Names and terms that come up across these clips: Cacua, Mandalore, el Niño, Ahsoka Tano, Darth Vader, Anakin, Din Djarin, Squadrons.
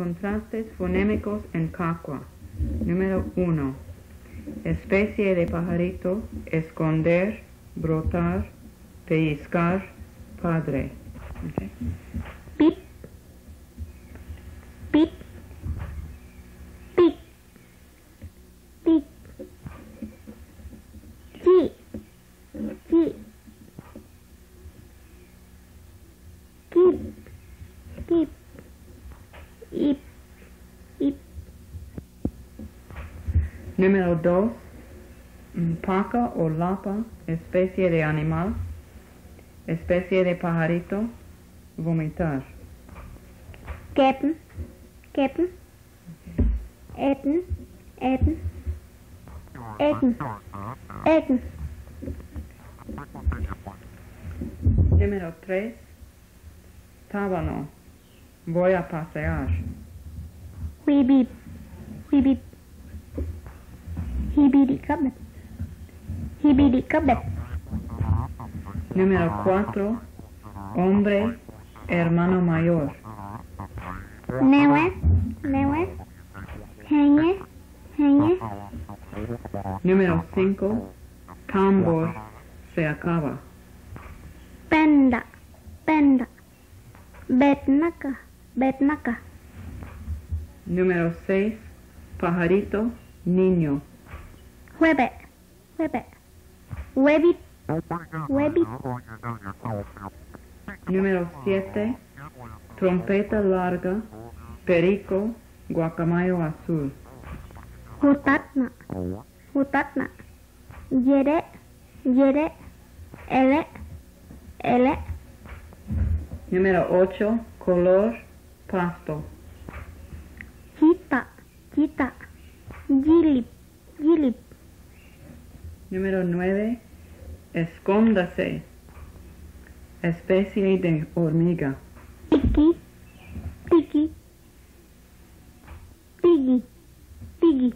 Contrastes fonémicos en Cacua. Número 1. Especie de pajarito, esconder, brotar, pellizcar, padre. Okay. Pip, pip, pip, pip, chi, chi, kip, kip, ip, ip. Número 2. Paca o lapa, especie de animal, especie de pajarito, vomitar. Keppen, keppen, etten, etten, etten, etten. Número 3. Tábano, voy a pasear. Huibib, huibib, hibidicabet, hibidicabet. Número 4. Hombre, hermano mayor. Newe, newe, heñe, heñe. Número 5. Tambor, se acaba. Penda, penda, betnaca, betnaca. Número 6. Pajarito, niño. Huebe, huebe, huebit, huebit. Número 7. Trompeta larga, perico, guacamayo azul. Hutatna, hutatna, yere, yere, ele, ele. Número 8. Color, pasto. Chita, chita, gilip, gilip. Número 9. Escóndase, especie de hormiga. Tiki, tiki, tiki, tiki.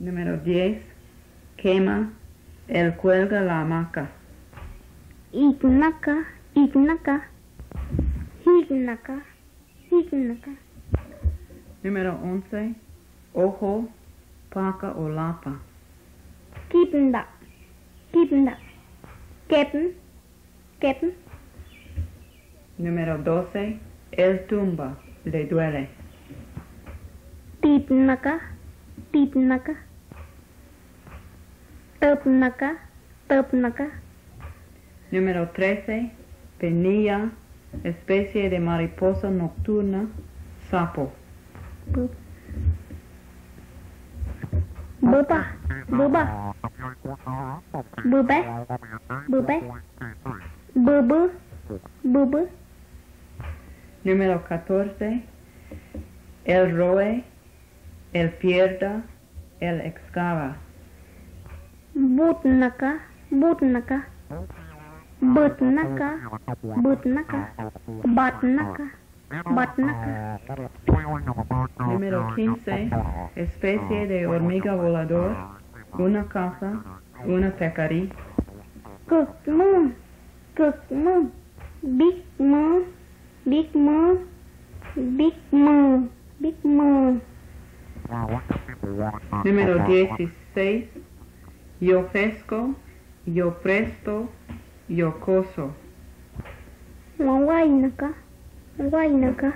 Número 10. Quema, él cuelga la hamaca. Ignaca, ignaca, ignaca, ignaca. Número 11. Ojo, paca o lapa. Kipenda, kipenda, kepen, kepen. Número 12. El tumba, le duele. Tipnaca, tipnaca, topnaca, topnaca. Número 13. Penilla, especie de mariposa nocturna, sapo. Buba, buba, bube, bube, bubu, bubu. Número 14. El roe, el pierda, el excava. Butnaca, butnaca, butnaca, butnaca, batnaca, batnaca. Número 15. Especie de hormiga volador, una casa, una pecarí. Cook moon, cook moon, big moon, big moon, big moon, big moon. Número 16. Yo fresco, yo presto, yo coso. Wawainaka, wawainaka,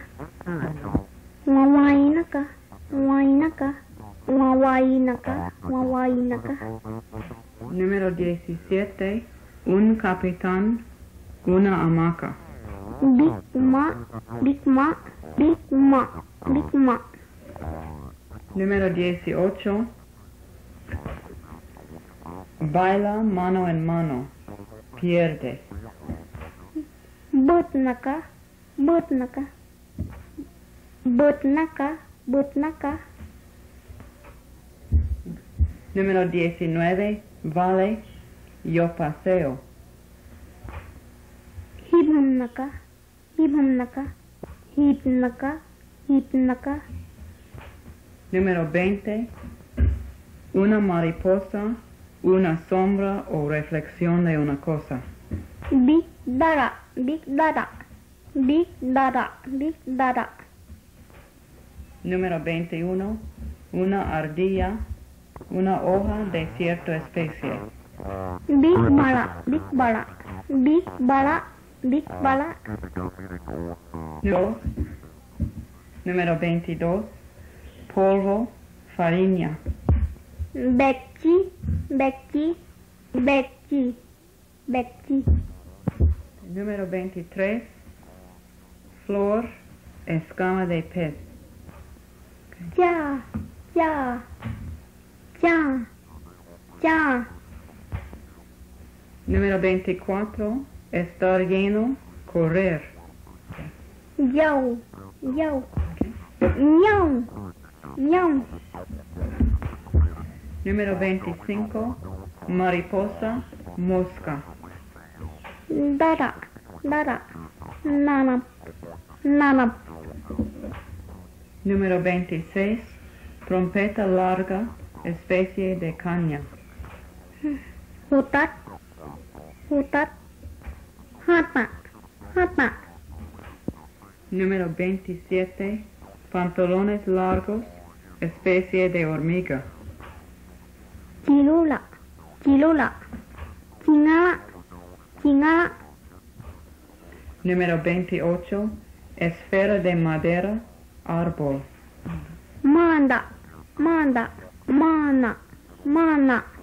wawainaka, wawainaka, wawainaka, wawainaka. Número 17. Un capitán, una hamaca. Big ma, big ma, big ma, big ma. Número 18. Baila mano en mano, pierde. Botnaca, botnaca, botnaca, botnaca. Número 19. Vale, yo paseo. Hipnaca, hipnaca, hipnaca, hipnaca. Número 20. Una mariposa, una sombra o reflexión de una cosa. Big dada, big dada, Big dada. Número 21. Una ardilla, una hoja de cierta especie. Big bala. Número 22. Polvo, farinha. Becchi. Número 23. Flor, escama de pez. Ya. Número 24. Estar lleno, correr. Yo. Número 25. Mariposa, mosca. Dara. Nana. Número 26. Trompeta larga, especie de caña. Hutat. Hatma. Número 27. Pantalones largos, especie de hormiga. Chilula. Chingala. Número 28. Esfera de madera, árbol. Mana.